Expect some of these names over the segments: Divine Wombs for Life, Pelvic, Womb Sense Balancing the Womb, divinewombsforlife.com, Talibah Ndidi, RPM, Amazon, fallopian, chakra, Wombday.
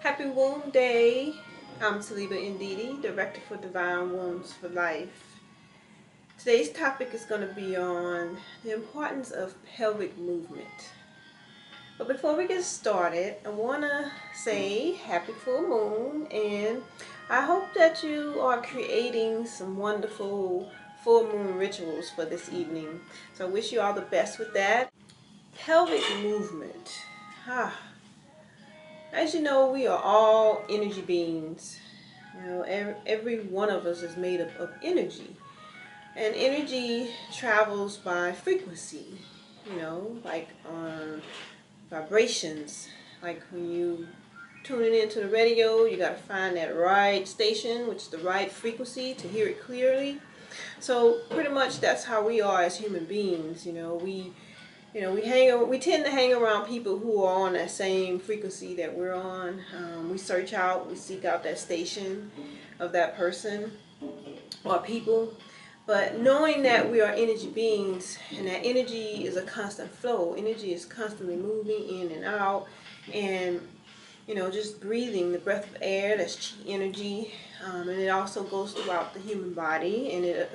Happy Womb Day. I'm Talibah Ndidi, Director for Divine Wombs for Life. Today's topic is going to be on the importance of pelvic movement. But before we get started, I want to say happy full moon, and I hope that you are creating some wonderful full moon rituals for this evening. So I wish you all the best with that. Pelvic movement. As you know, we are all energy beings. You know, every one of us is made up of energy. And energy travels by frequency, you know, like on vibrations. Like when you tuning into the radio, you got to find that right station, which is the right frequency to hear it clearly. So pretty much that's how we are as human beings. You know, we tend to hang around people who are on that same frequency that we're on. We search out, we seek out that station of that person or people. But knowing that we are energy beings and that energy is a constant flow, energy is constantly moving in and out, and you know, just breathing the breath of air, that's chi energy, and it also goes throughout the human body, and it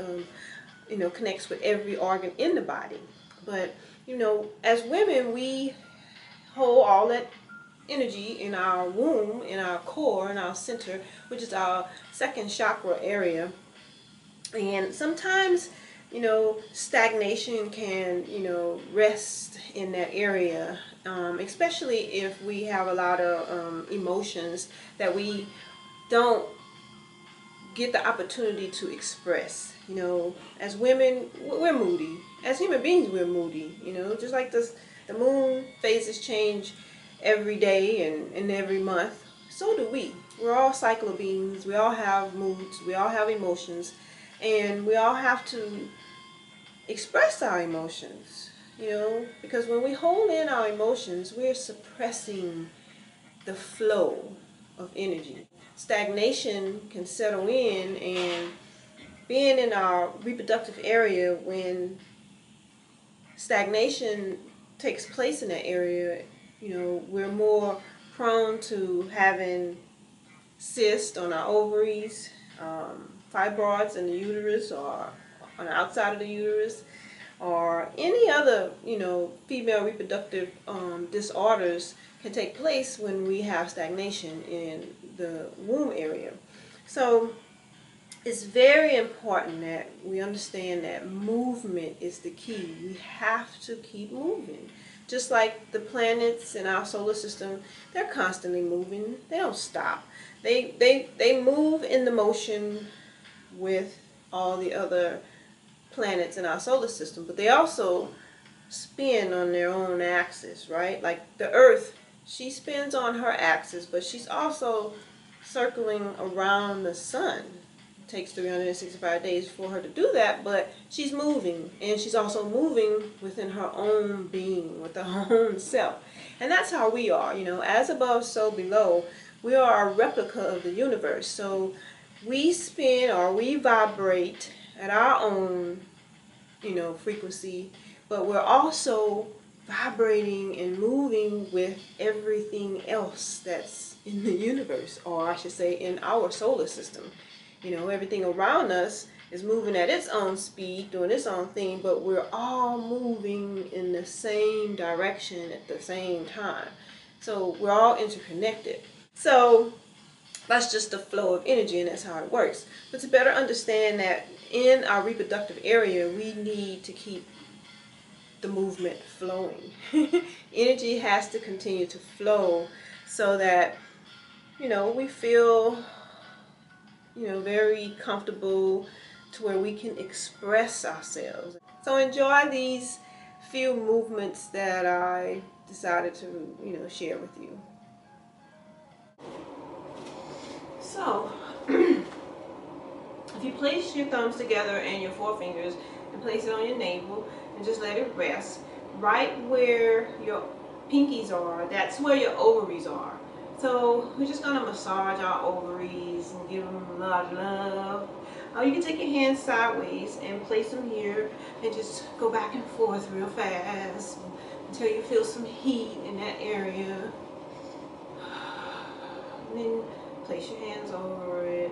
you know, connects with every organ in the body. But you know, as women, we hold all that energy in our womb, in our core, in our center, which is our second chakra area. And sometimes, you know, stagnation can, you know, rest in that area, especially if we have a lot of emotions that we don't get the opportunity to express. You know, as women, we're moody. As human beings, we're moody. You know, just like this, the moon phases change every day and every month, so do we. We're all cycle beings. We all have moods. We all have emotions. And we all have to express our emotions, you know, because when we hold in our emotions, we're suppressing the flow of energy. Stagnation can settle in, and being in our reproductive area, when stagnation takes place in that area, you know, we're more prone to having cysts on our ovaries, fibroids in the uterus or on the outside of the uterus, or any other, you know, female reproductive disorders can take place when we have stagnation in the womb area. So it's very important that we understand that movement is the key. We have to keep moving. Just like the planets in our solar system, they're constantly moving. They don't stop. They move in the motion with all the other planets in our solar system, but they also spin on their own axis, right? Like the Earth, she spins on her axis, but she's also circling around the sun. It takes 365 days for her to do that, but she's moving, and she's also moving within her own being, with her own self. And that's how we are, you know, as above, so below. We are a replica of the universe. So we spin, or we vibrate at our own, you know, frequency, but we're also vibrating and moving with everything else that's in the universe, or I should say in our solar system. You know, everything around us is moving at its own speed, doing its own thing, but we're all moving in the same direction at the same time. So we're all interconnected. So that's just the flow of energy, and that's how it works. But to better understand that in our reproductive area, we need to keep the movement flowing. Energy has to continue to flow so that, you know, we feel, you know, very comfortable to where we can express ourselves. So enjoy these few movements that I decided to, you know, share with you. So, if you place your thumbs together and your forefingers and place it on your navel and just let it rest, right where your pinkies are, that's where your ovaries are. So we're just going to massage our ovaries and give them a lot of love. You can take your hands sideways and place them here and just go back and forth real fast until you feel some heat in that area. happening, place your hands over it.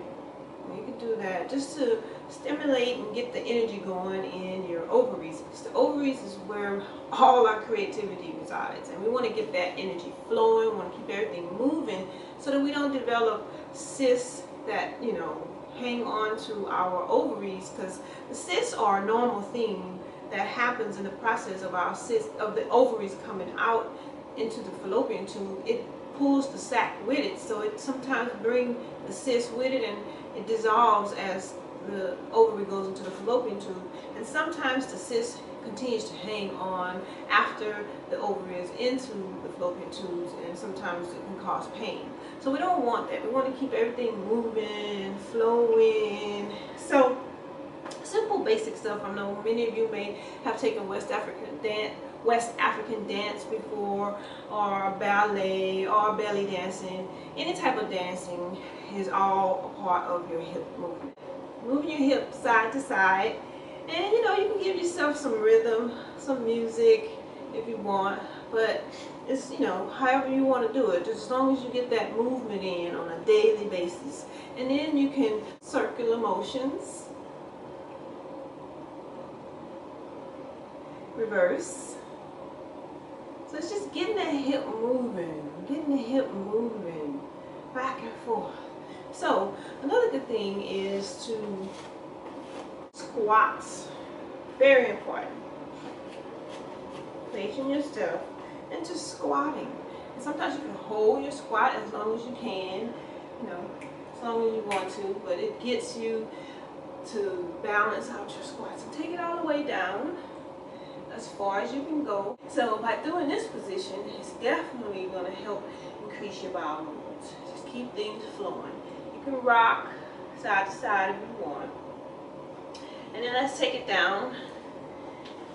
You can do that just to stimulate and get the energy going in your ovaries. The ovaries is where all our creativity resides, and we want to get that energy flowing. We want to keep everything moving so that we don't develop cysts that, you know, hang on to our ovaries, because the cysts are a normal thing that happens in the process of our cysts, of the ovaries coming out into the fallopian tube. It pulls the sac with it, so it sometimes brings the cyst with it, and it dissolves as the ovary goes into the fallopian tube. And sometimes the cyst continues to hang on after the ovary is into the fallopian tubes, and sometimes it can cause pain. So we don't want that. We want to keep everything moving, flowing. So simple basic stuff. I know many of you may have taken West African dance before, or ballet, or belly dancing. Any type of dancing is all a part of your hip movement. Move your hip side to side, and you know, you can give yourself some rhythm, some music if you want, but it's, you know, however you want to do it, just as long as you get that movement in on a daily basis. And then you can circular motions, reverse. So it's just getting that hip moving, getting the hip moving back and forth. So another good thing is to squat. Very important. Placing your stuff and just squatting. And sometimes you can hold your squat as long as you can, you know, as long as you want to, but it gets you to balance out your squat. So take it all the way down, as far as you can go. So by doing this position, it's definitely going to help increase your bowel movements. Just keep things flowing. You can rock side to side if you want. And then let's take it down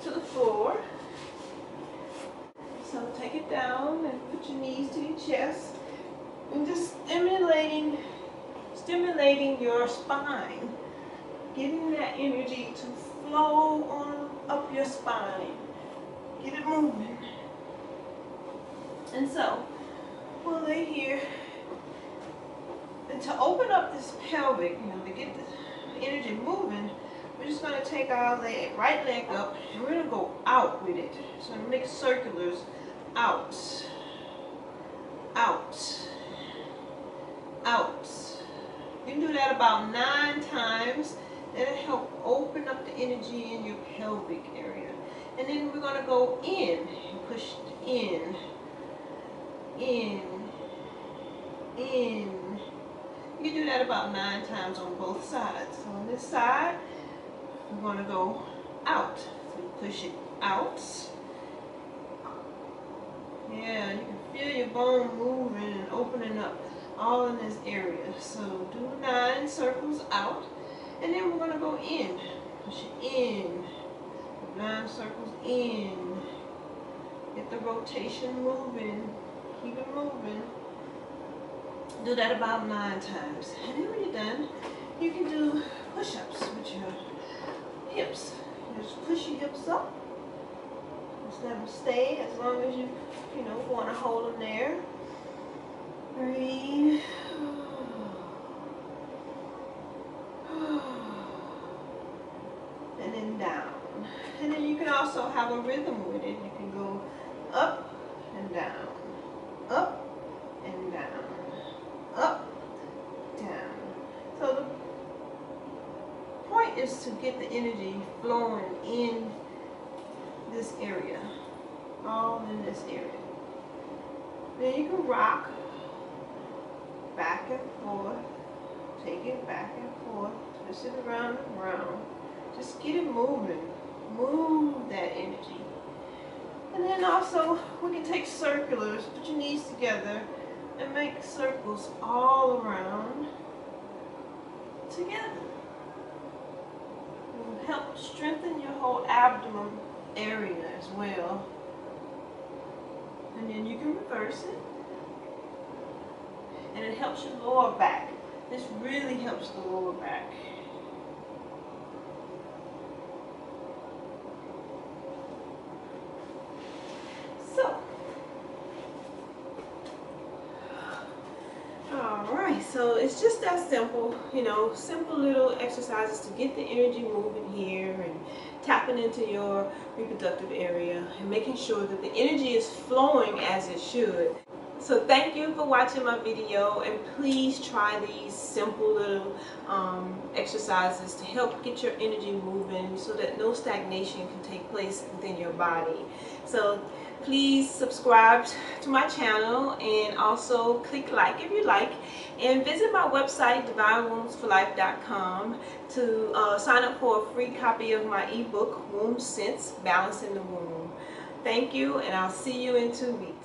to the floor. So take it down and put your knees to your chest, and just stimulating your spine, getting that energy to flow on up your spine. Get it moving. And so we'll lay here, and to open up this pelvic, you know, to get the energy moving, we're just going to take our right leg up, and we're going to go out with it. So make circulars out, out, out. You can do that about 9 times. That'll help open up the energy in your pelvic area. And then we're going to go in, and push in. You can do that about 9 times on both sides. So on this side, we're going to go out. So you push it out. Yeah, you can feel your bone moving and opening up all in this area. So do 9 circles out. And then we're going to go in, push it in, 9 circles in, get the rotation moving, keep it moving. Do that about 9 times. And then when you're done, you can do push-ups with your hips. Just push your hips up. Just let them stay as long as you know, want to hold them there. Breathe. And then down. And then you can also have a rhythm with it. You can go up and down, up and down, up, down. So the point is to get the energy flowing in this area, all in this area. Then you can rock back and forth, take it back and forth, twist it around and around. Just get it moving. Move that energy. And then also, we can take circulars, put your knees together, and make circles all around together. It will help strengthen your whole abdomen area as well. And then you can reverse it. And it helps your lower back. This really helps the lower back. so it's just that simple, you know, simple little exercises to get the energy moving here and tapping into your reproductive area and making sure that the energy is flowing as it should. So thank you for watching my video, and please try these simple little exercises to help get your energy moving so that no stagnation can take place within your body. So please subscribe to my channel and also click like if you like, and visit my website divinewombsforlife.com to sign up for a free copy of my ebook Womb Sense Balancing the Womb. Thank you, and I'll see you in 2 weeks.